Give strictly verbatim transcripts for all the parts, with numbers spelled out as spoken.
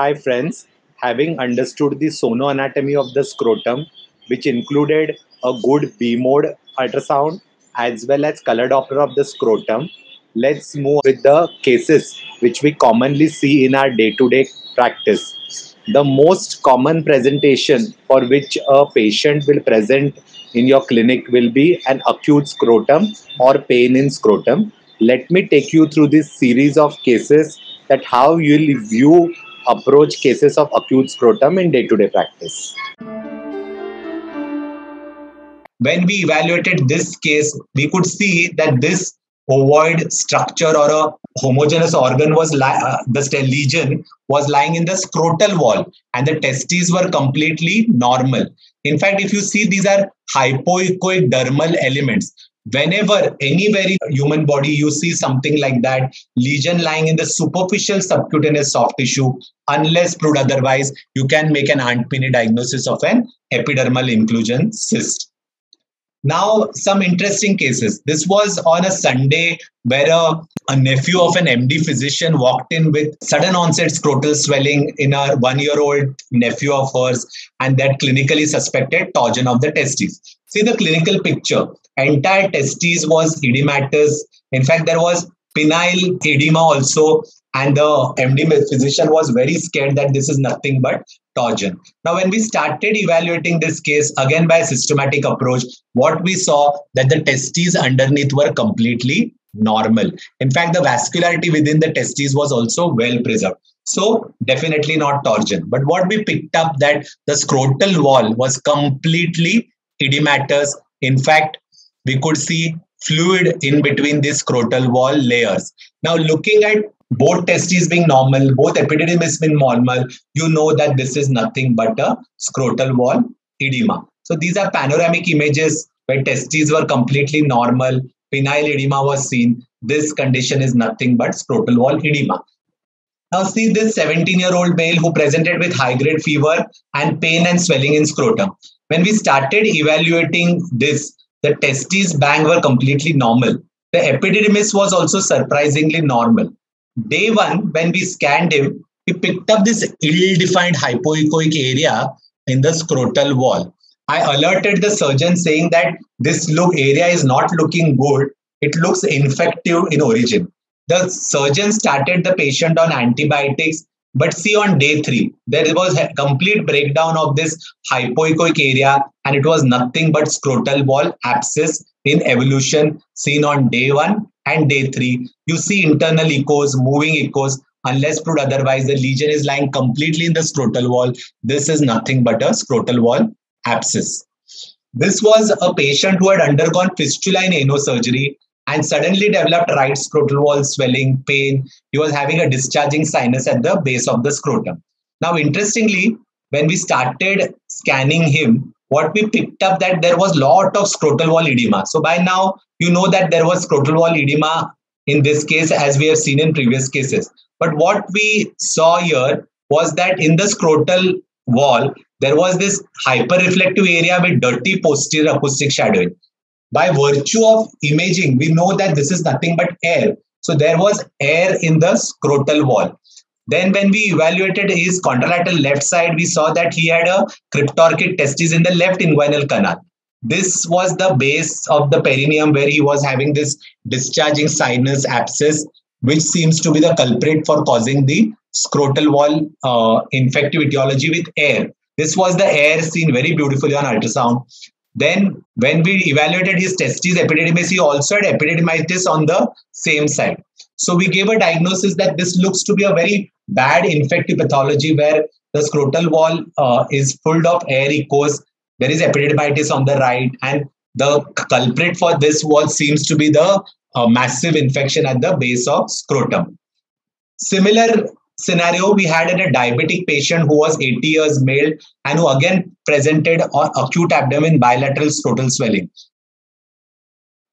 Hi friends, having understood the sonoanatomy of the scrotum, which included a good B-mode ultrasound as well as color Doppler of the scrotum, let's move with the cases which we commonly see in our day-to-day practice. The most common presentation for which a patient will present in your clinic will be an acute scrotum or pain in scrotum. Let me take you through this series of cases that how you'll view approach cases of acute scrotum in day-to-day practice. When we evaluated this case, we could see that this ovoid structure or a homogeneous organ was uh, the lesion was lying in the scrotal wall and the testes were completely normal. In fact, if you see, these are hypoechoic dermal elements. Whenever anywhere in human body you see something like that, lesion lying in the superficial subcutaneous soft tissue, unless proved otherwise, you can make an antpini diagnosis of an epidermal inclusion cyst. Now, some interesting cases. This was on a Sunday where a, a nephew of an M D physician walked in with sudden onset scrotal swelling in a one-year-old nephew of hers, and that clinically suspected torsion of the testes. See the clinical picture. Entire testes was edematous. In fact, there was penile edema also. And the M D physician was very scared that this is nothing but torsion. Now, when we started evaluating this case, again by a systematic approach, what we saw that the testes underneath were completely normal. In fact, the vascularity within the testes was also well preserved. So definitely not torsion. But what we picked up that the scrotal wall was completely edematous. In fact, we could see fluid in between these scrotal wall layers. Now, looking at both testes being normal, both epididymis being normal, you know that this is nothing but a scrotal wall edema. So these are panoramic images where testes were completely normal, penile edema was seen. This condition is nothing but scrotal wall edema. Now see this seventeen-year-old male who presented with high-grade fever and pain and swelling in scrotum. When we started evaluating this, the testes bang were completely normal. The epididymis was also surprisingly normal. Day one, when we scanned him, he picked up this ill-defined hypoechoic area in the scrotal wall. I alerted the surgeon saying that this look area is not looking good. It looks infective in origin. The surgeon started the patient on antibiotics, but see on day three, there was a complete breakdown of this hypoechoic area and it was nothing but scrotal wall abscess in evolution seen on day one. And day three, you see internal echoes, moving echoes, unless proved otherwise, the lesion is lying completely in the scrotal wall. This is nothing but a scrotal wall abscess. This was a patient who had undergone fistula in ano surgery and suddenly developed right scrotal wall swelling, pain. He was having a discharging sinus at the base of the scrotum. Now, interestingly, when we started scanning him, what we picked up that there was a lot of scrotal wall edema. So by now, you know that there was scrotal wall edema in this case as we have seen in previous cases. But what we saw here was that in the scrotal wall, there was this hyperreflective area with dirty posterior acoustic shadowing. By virtue of imaging, we know that this is nothing but air. So there was air in the scrotal wall. Then when we evaluated his contralateral left side, we saw that he had a cryptorchid testes in the left inguinal canal. This was the base of the perineum where he was having this discharging sinus abscess, which seems to be the culprit for causing the scrotal wall uh, infective etiology with air. This was the air seen very beautifully on ultrasound. Then when we evaluated his testes epididymis, he also had epididymitis on the same side. So we gave a diagnosis that this looks to be a very bad infective pathology where the scrotal wall uh, is full of air echoes. There is epididymitis on the right and the culprit for this wall seems to be the uh, massive infection at the base of scrotum. Similar scenario we had in a diabetic patient who was eighty years male and who again presented uh, acute abdomen bilateral scrotal swelling.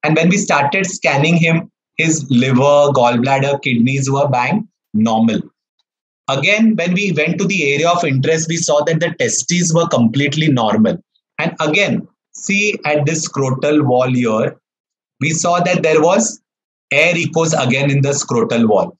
And when we started scanning him, his liver, gallbladder, kidneys were bang normal. Again, when we went to the area of interest, we saw that the testes were completely normal. And again, see at this scrotal wall here, we saw that there was air echoes again in the scrotal wall.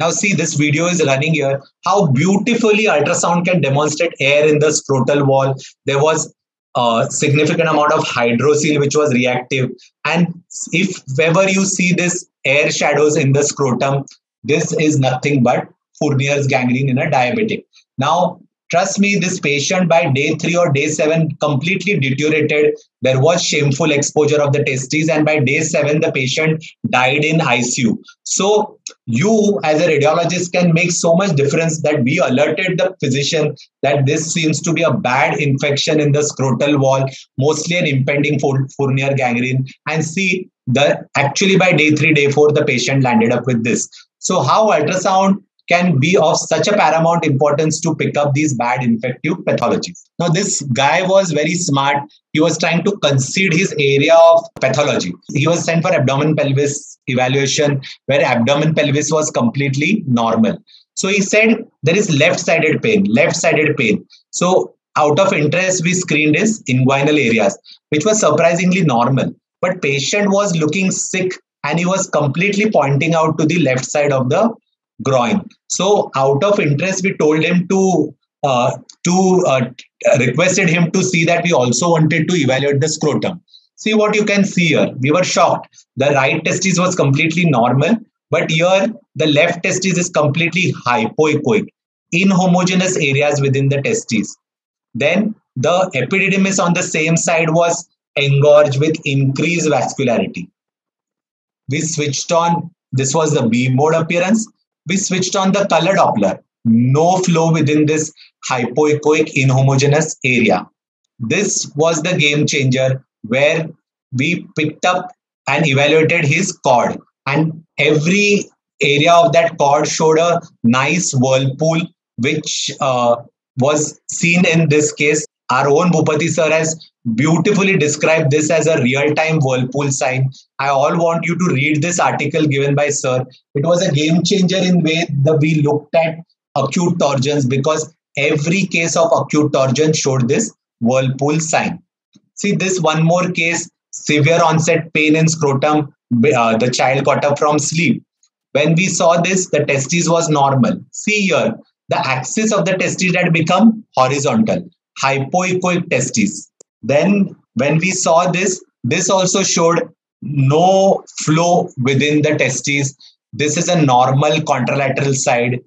Now see, this video is running here. How beautifully ultrasound can demonstrate air in the scrotal wall. There was a significant amount of hydrocele which was reactive. And if ever you see this air shadows in the scrotum, this is nothing but Fournier's gangrene in a diabetic. Now, trust me, this patient by day three or day seven completely deteriorated. There was shameful exposure of the testes, and by day seven, the patient died in I C U. So you as a radiologist can make so much difference that we alerted the physician that this seems to be a bad infection in the scrotal wall, mostly an impending Fournier gangrene. And see, the actually by day three, day four, the patient landed up with this. So how ultrasound can be of such a paramount importance to pick up these bad infective pathologies. Now, this guy was very smart. He was trying to concede his area of pathology. He was sent for abdomen pelvis evaluation, where abdomen pelvis was completely normal. So he said, there is left-sided pain, left-sided pain. So out of interest, we screened his inguinal areas, which was surprisingly normal. But patient was looking sick and he was completely pointing out to the left side of the groin. So out of interest, we told him to, uh, to uh, requested him to see that we also wanted to evaluate the scrotum. See what you can see here. We were shocked. The right testis was completely normal, but here the left testis is completely hypoechoic, inhomogeneous areas within the testis. Then the epididymis on the same side was engorged with increased vascularity. We switched on, this was the B mode appearance. We switched on the color Doppler. No flow within this hypoechoic inhomogeneous area. This was the game changer where we picked up and evaluated his cord. And every area of that cord showed a nice whirlpool, which uh, was seen in this case. Our own Bhupathi sir has beautifully described this as a real-time whirlpool sign. I all want you to read this article given by sir. It was a game changer in way that we looked at acute torsions, because every case of acute torsion showed this whirlpool sign. See this one more case, severe onset pain in scrotum. Uh, the child got up from sleep. When we saw this, the testes was normal. See here, the axis of the testes had become horizontal. Hypoechoic testes. Then when we saw this, this also showed no flow within the testes. This is a normal contralateral side.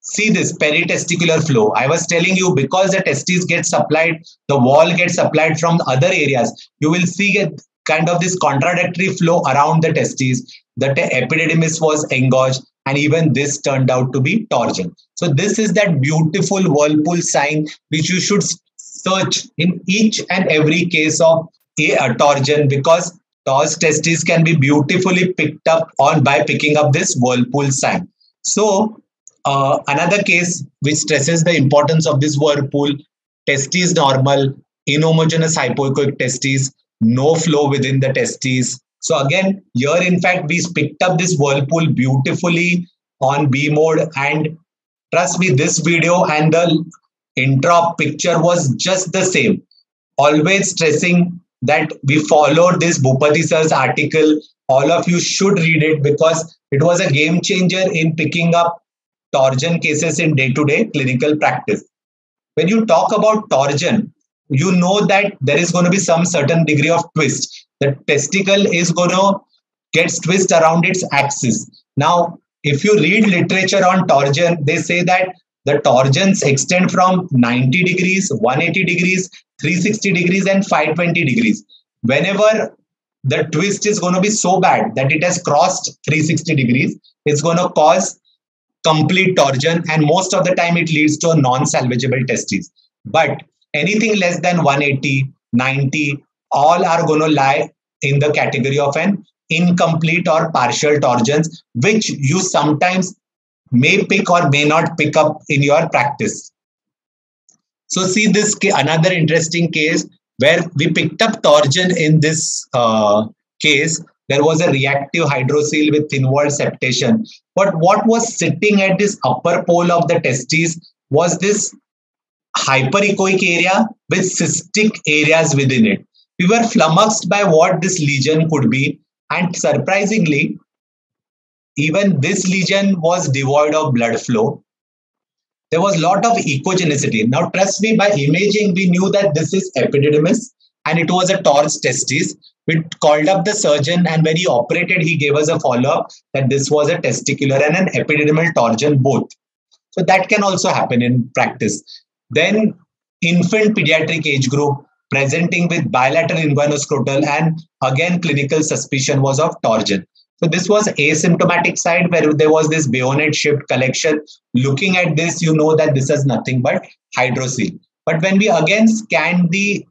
See this peritesticular flow. I was telling you, because the testes get supplied, the wall gets supplied from other areas. You will see a kind of this contradictory flow around the testes. The te epididymis was engorged, and even this turned out to be torsion. So this is that beautiful whirlpool sign which you should search in each and every case of a, a torsion, because those testes can be beautifully picked up on by picking up this whirlpool sign. So uh, another case which stresses the importance of this whirlpool, testes normal, inhomogeneous hypoechoic testes, no flow within the testes. So again, here in fact, we picked up this whirlpool beautifully on B mode, and trust me, this video and the intra picture was just the same. Always stressing that we followed this Bhupathi sir's article. All of you should read it, because it was a game changer in picking up torsion cases in day-to-day clinical practice. When you talk about torsion, you know that there is going to be some certain degree of twist. The testicle is going to get twist around its axis. Now, if you read literature on torsion, they say that the torsions extend from ninety degrees, one hundred eighty degrees, three hundred sixty degrees and five hundred twenty degrees. Whenever the twist is going to be so bad that it has crossed three hundred sixty degrees, it's going to cause complete torsion, and most of the time it leads to a non-salvageable testes. But anything less than one eighty, ninety, all are going to lie in the category of an incomplete or partial torsions, which you sometimes may pick or may not pick up in your practice. So see this another interesting case where we picked up torsion in this uh, case. There was a reactive hydrocele with thin-walled septation. But what was sitting at this upper pole of the testes was this hyperechoic area with cystic areas within it. We were flummoxed by what this lesion could be, and surprisingly, Even this lesion was devoid of blood flow. There was a lot of echogenicity. Now, trust me, by imaging, we knew that this is epididymis and it was a torn testis. We called up the surgeon, and when he operated, he gave us a follow-up that this was a testicular and an epididymal torsion both. So that can also happen in practice. Then infant pediatric age group presenting with bilateral inguinoscrotal, and again clinical suspicion was of torsion. So this was asymptomatic side where there was this bayonet shaped collection. Looking at this, you know that this is nothing but hydrocele. But when we again scanned the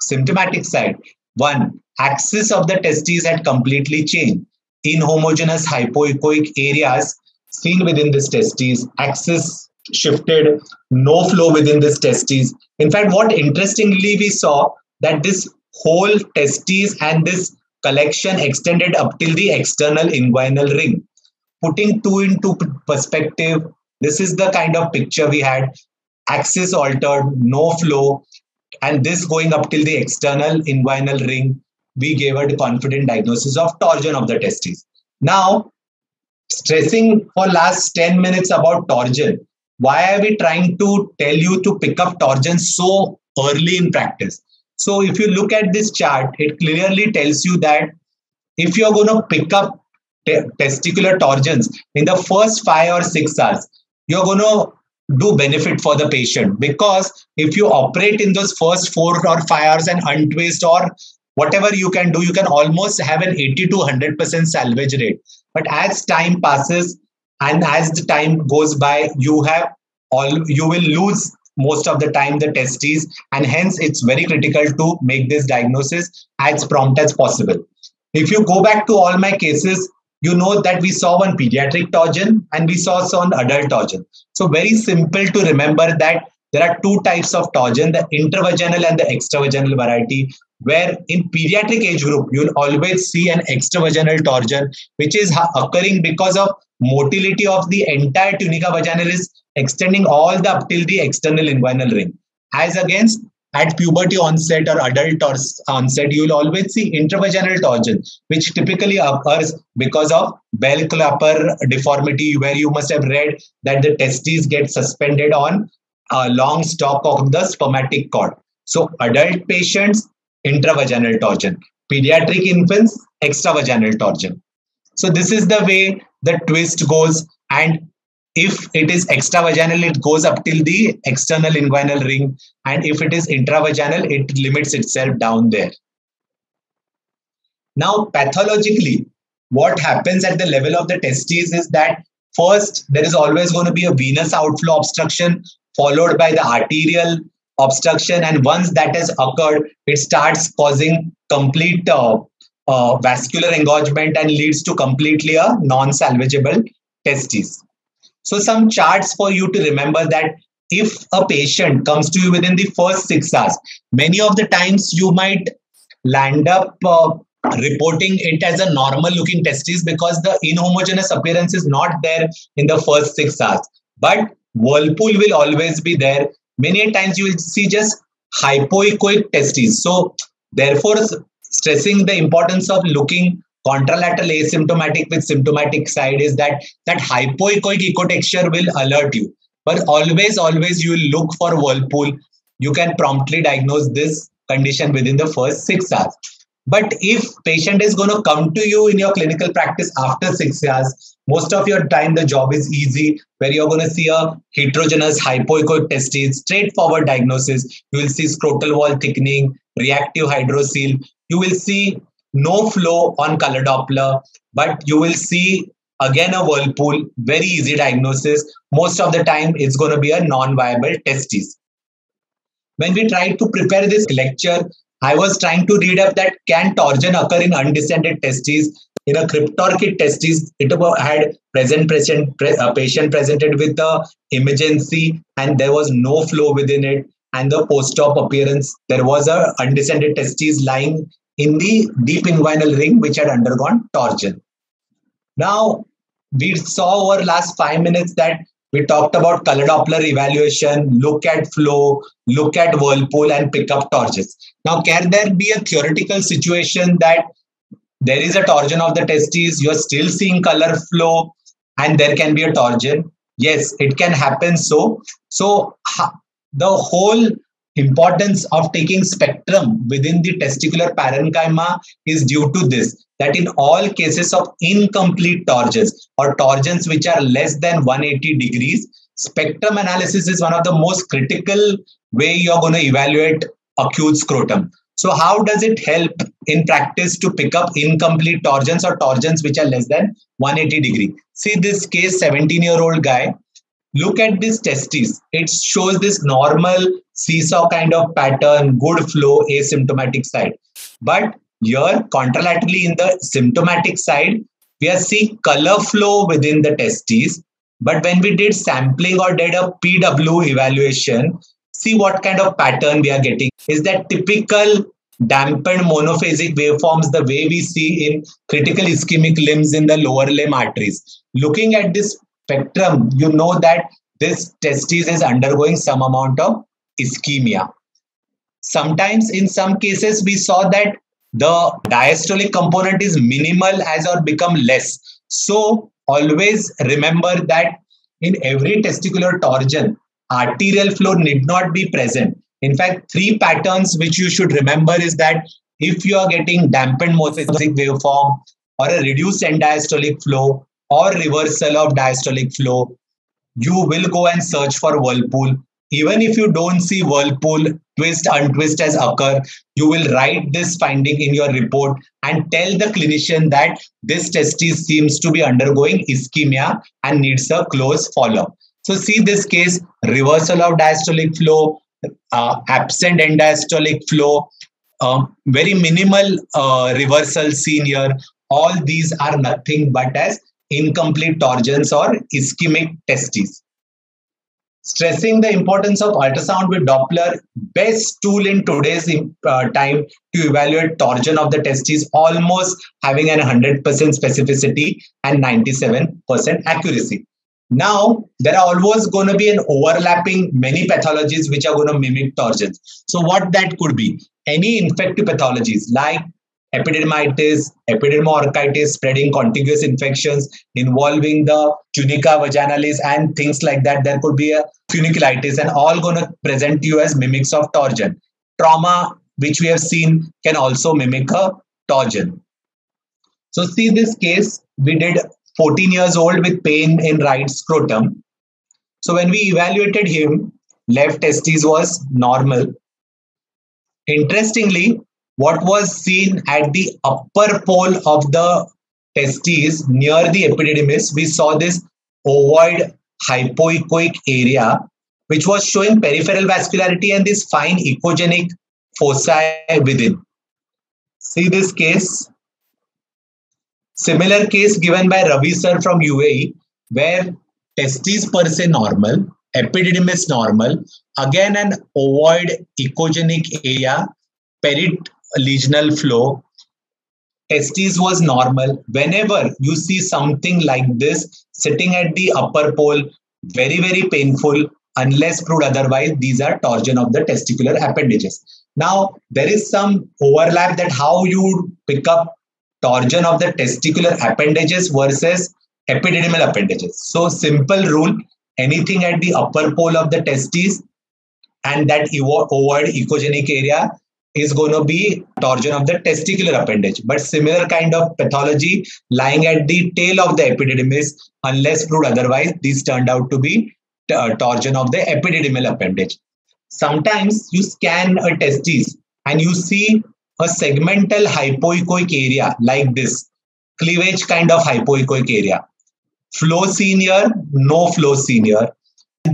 symptomatic side, one, axis of the testes had completely changed. Inhomogeneous hypoechoic areas seen within this testes, axis shifted, no flow within this testes. In fact, what interestingly we saw that this whole testes and this collection extended up till the external inguinal ring. Putting two into perspective, this is the kind of picture we had. Axis altered, no flow, and this going up till the external inguinal ring. We gave a confident diagnosis of torsion of the testes. Now, stressing for last ten minutes about torsion, why are we trying to tell you to pick up torsion so early in practice? So if you look at this chart, it clearly tells you that if you're going to pick up te testicular torsions in the first five or six hours, you're going to do benefit for the patient, because if you operate in those first four or five hours and untwist or whatever you can do, you can almost have an eighty to one hundred percent salvage rate. But as time passes and as the time goes by, you have all you will lose most of the time the testes, and hence it's very critical to make this diagnosis as prompt as possible. If you go back to all my cases, you know that we saw one pediatric torsion and we saw some adult torsion. So very simple to remember that there are two types of torsion, the intravaginal and the extravaginal variety, where in pediatric age group, you'll always see an extravaginal torsion, which is occurring because of motility of the entire tunica vaginalis extending all the up till the external inguinal ring. As against at puberty onset or adult onset, you'll always see intravaginal torsion, which typically occurs because of Bell-Clapper deformity, where you must have read that the testes get suspended on a long stalk of the spermatic cord. So adult patients, intravaginal torsion. Pediatric infants, extravaginal torsion. So this is the way the twist goes, and if it is extravaginal, it goes up till the external inguinal ring, and if it is intravaginal, it limits itself down there. Now pathologically, what happens at the level of the testes is that first there is always going to be a venous outflow obstruction followed by the arterial obstruction, and once that has occurred, it starts causing complete uh, uh, vascular engorgement and leads to completely a non-salvageable testes. So some charts for you to remember that if a patient comes to you within the first six hours, many of the times you might land up uh, reporting it as a normal looking testes because the inhomogeneous appearance is not there in the first six hours. But whirlpool will always be there. Many times you will see just hypoechoic testes. So therefore, stressing the importance of looking contralateral asymptomatic with symptomatic side is that that hypoechoic ecotexture will alert you. But always, always you will look for whirlpool. You can promptly diagnose this condition within the first six hours. But if patient is going to come to you in your clinical practice after six hours, most of your time the job is easy, where you're going to see a heterogeneous hypoechoic testes, straightforward diagnosis. You will see scrotal wall thickening, reactive hydrocele. You will see no flow on color Doppler, but you will see again a whirlpool, very easy diagnosis. Most of the time it's going to be a non-viable testes. When we tried to prepare this lecture, I was trying to read up that can torsion occur in undescended testes. In a cryptorchid testes, it had present patient, patient presented with an emergency and there was no flow within it, and the post-op appearance, there was a undescended testes lying in the deep inguinal ring which had undergone torsion. Now, we saw over last five minutes that we talked about color Doppler evaluation, look at flow, look at whirlpool and pick up torsions. Now, can there be a theoretical situation that there is a torsion of the testes, you are still seeing color flow, and there can be a torsion. Yes, it can happen. So, so the whole importance of taking spectrum within the testicular parenchyma is due to this, that in all cases of incomplete torsions or torsions which are less than one hundred eighty degrees, spectrum analysis is one of the most critical way you are going to evaluate acute scrotum. So how does it help in practice to pick up incomplete torsions or torsions which are less than one hundred eighty degree? See this case, seventeen year old guy. Look at this testes. It shows this normal seesaw kind of pattern, good flow, asymptomatic side. But here, contralaterally in the symptomatic side, we are seeing color flow within the testes. But when we did sampling or did a P W evaluation, see what kind of pattern we are getting is that typical dampened monophasic waveforms, the way we see in critical ischemic limbs in the lower limb arteries. Looking at this spectrum, you know that this testes is undergoing some amount of ischemia. Sometimes in some cases, we saw that the diastolic component is minimal as or become less. So always remember that in every testicular torsion, arterial flow need not be present. In fact, three patterns which you should remember is that if you are getting dampened monophasic waveform or a reduced end diastolic flow or reversal of diastolic flow, you will go and search for whirlpool. Even if you don't see whirlpool, twist, untwist as occur, you will write this finding in your report and tell the clinician that this testis seems to be undergoing ischemia and needs a close follow-up. So see this case, reversal of diastolic flow, uh, absent end diastolic flow, uh, very minimal uh, reversal seen here. All these are nothing but as incomplete torsions or ischemic testes. Stressing the importance of ultrasound with Doppler, best tool in today's uh, time to evaluate torsion of the testes, almost having an one hundred percent specificity and ninety-seven percent accuracy. Now, there are always going to be an overlapping many pathologies which are going to mimic torsions. So what that could be? Any infective pathologies like epididymitis, epididymoarchitis, spreading contiguous infections involving the tunica vaginalis and things like that. There could be a funiculitis and all going to present you as mimics of torsion. Trauma, which we have seen, can also mimic a torsion. So see this case, we did fourteen years old with pain in right scrotum. So when we evaluated him, left testes was normal. Interestingly, what was seen at the upper pole of the testes near the epididymis, we saw this ovoid hypoechoic area, which was showing peripheral vascularity and this fine echogenic foci within. See this case. Similar case given by Ravi sir from U A E, where testes per se normal, epididymis normal, again an ovoid echogenic area, peritoneal flow, testes was normal. Whenever you see something like this sitting at the upper pole, very, very painful, unless proved otherwise, these are torsion of the testicular appendages. Now, there is some overlap that how you pick up torsion of the testicular appendages versus epididymal appendages. So simple rule, anything at the upper pole of the testes and that ovoid echogenic area is going to be torsion of the testicular appendage. But similar kind of pathology lying at the tail of the epididymis, unless proved otherwise, these turned out to be torsion of the epididymal appendage. Sometimes you scan a testes and you see a segmental hypoechoic area like this, cleavage kind of hypoechoic area. Flow seen here, no flow seen here.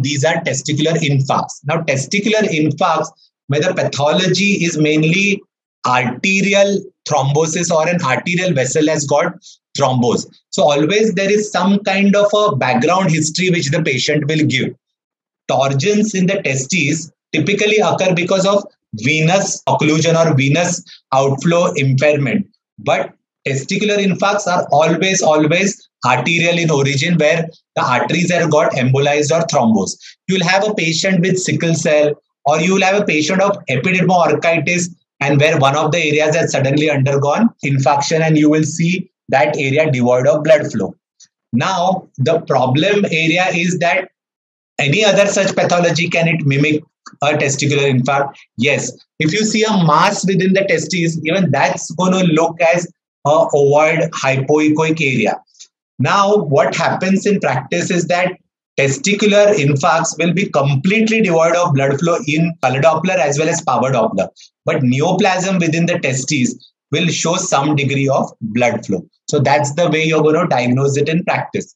These are testicular infarcts. Now, testicular infarcts, where the pathology is mainly arterial thrombosis or an arterial vessel has got thrombose. So always there is some kind of a background history which the patient will give. Torsions in the testes typically occur because of venous occlusion or venous outflow impairment. But testicular infarcts are always, always arterial in origin where the arteries have got embolized or thrombosed. You'll have a patient with sickle cell, or you will have a patient of epididymoarchitis and where one of the areas has suddenly undergone infarction, and you will see that area devoid of blood flow. Now, the problem area is that any other such pathology, can it mimic a testicular infarct? Yes. If you see a mass within the testes, even that's going to look as a ovoid hypoechoic area. Now, what happens in practice is that testicular infarcts will be completely devoid of blood flow in color Doppler as well as power Doppler. But neoplasm within the testes will show some degree of blood flow. So that's the way you're going to diagnose it in practice.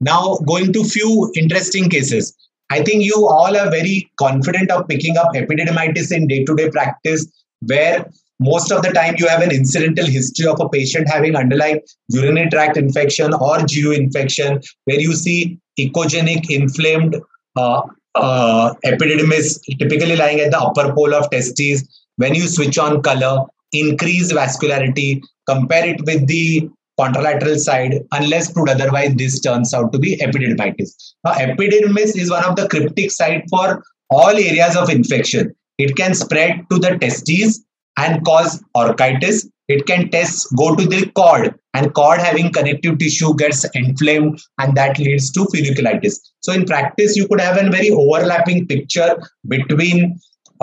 Now, going to few interesting cases. I think you all are very confident of picking up epididymitis in day-to-day practice, where most of the time you have an incidental history of a patient having underlying urinary tract infection or G U infection, where you see echogenic inflamed uh, uh, epididymis typically lying at the upper pole of testes. When you switch on color, increase vascularity, compare it with the contralateral side, unless proved otherwise, this turns out to be epididymitis. Now, epididymis is one of the cryptic site for all areas of infection. It can spread to the testes and cause orchitis. It can test, go to the cord, and cord having connective tissue gets inflamed, and that leads to folliculitis. So in practice, you could have a very overlapping picture between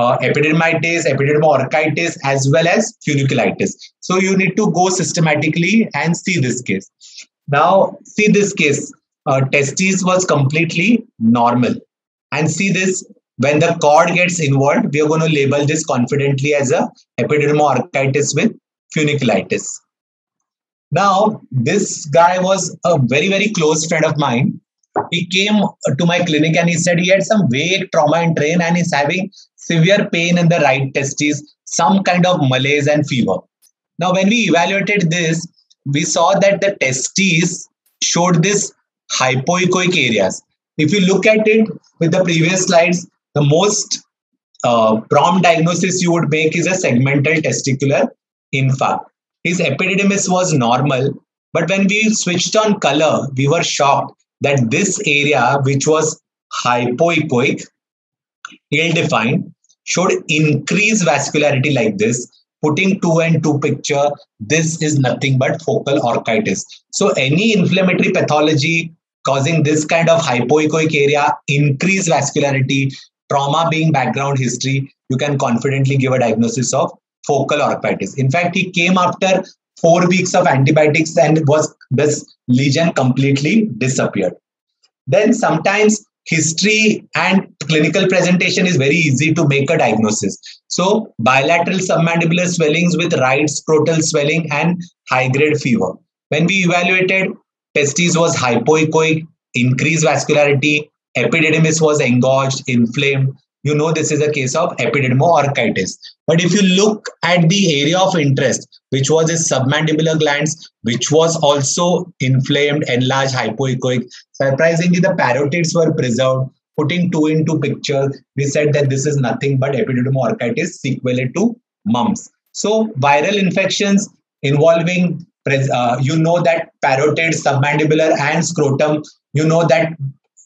Uh, epididymitis, epididymoorchitis, as well as folliculitis. So you need to go systematically and see this case. Now, see this case. Uh, testes was completely normal. And see this, when the cord gets involved, we are going to label this confidently as a epididymoorchitis with folliculitis. Now, this guy was a very, very close friend of mine. He came to my clinic and he said he had some vague trauma in train and he's having severe pain in the right testes, some kind of malaise and fever. Now, when we evaluated this, we saw that the testes showed this hypoechoic areas. If you look at it with the previous slides, the most uh, prompt diagnosis you would make is a segmental testicular infarct. His epididymis was normal, but when we switched on color, we were shocked that this area, which was hypoechoic, ill-defined, showed increased vascularity like this. Putting two and two picture, this is nothing but focal orchitis. So any inflammatory pathology causing this kind of hypoechoic area, increased vascularity, trauma being background history, you can confidently give a diagnosis of focal orchitis. In fact, he came after four weeks of antibiotics and was this lesion completely disappeared. Then sometimes history and clinical presentation is very easy to make a diagnosis. So bilateral submandibular swellings with right scrotal swelling and high-grade fever. When we evaluated, testes was hypoechoic, increased vascularity, epididymis was engorged, inflamed. You know this is a case of epididymoorchitis. But if you look at the area of interest, which was his submandibular glands, which was also inflamed, enlarged, hypoechoic, surprisingly, the parotids were preserved. Putting two into picture, we said that this is nothing but epididymoorchitis sequelae to mumps. So viral infections involving, uh, you know that parotid, submandibular and scrotum, you know that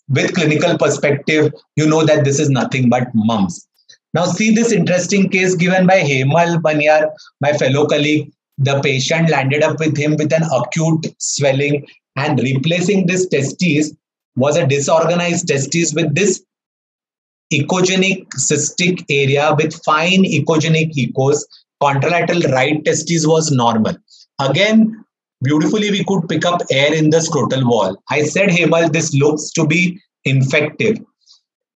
with clinical perspective, you know that this is nothing but mumps. Now see this interesting case given by Hemal Baniar, my fellow colleague. The patient landed up with him with an acute swelling, and replacing this testes was a disorganized testes with this echogenic cystic area with fine echogenic echos. Contralateral right testes was normal. Again, beautifully, we could pick up air in the scrotal wall. I said, Hemal, this looks to be infective.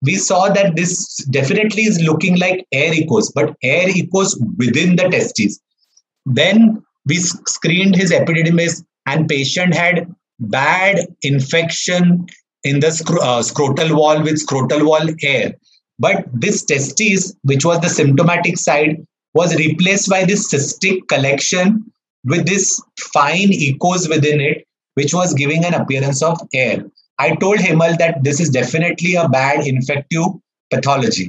We saw that this definitely is looking like air echos, but air echos within the testes. Then we screened his epididymis and patient had bad infection in the scr uh, scrotal wall with scrotal wall air. But this testes, which was the symptomatic side, was replaced by this cystic collection with this fine echos within it, which was giving an appearance of air. I told Hemal that this is definitely a bad infective pathology.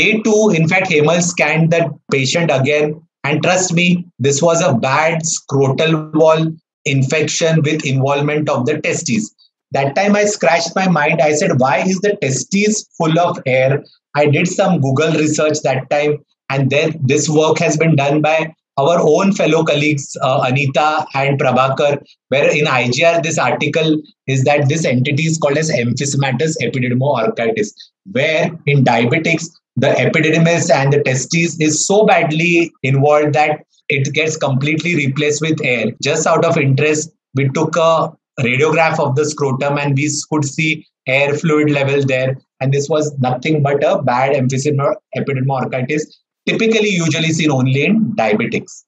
Day two, in fact, Hemal scanned that patient again, and trust me, this was a bad scrotal wall infection with involvement of the testes. That time I scratched my mind. I said, why is the testes full of air? I did some Google research that time. And then this work has been done by our own fellow colleagues, uh, Anita and Prabhakar, where in I G R, this article is that this entity is called as emphysematous epididymoarchritis, where in diabetics, the epididymis and the testes is so badly involved that it gets completely replaced with air. Just out of interest, we took a radiograph of the scrotum and we could see air fluid level there. And this was nothing but a bad emphysema epididymoarchritis, typically usually seen only in diabetics.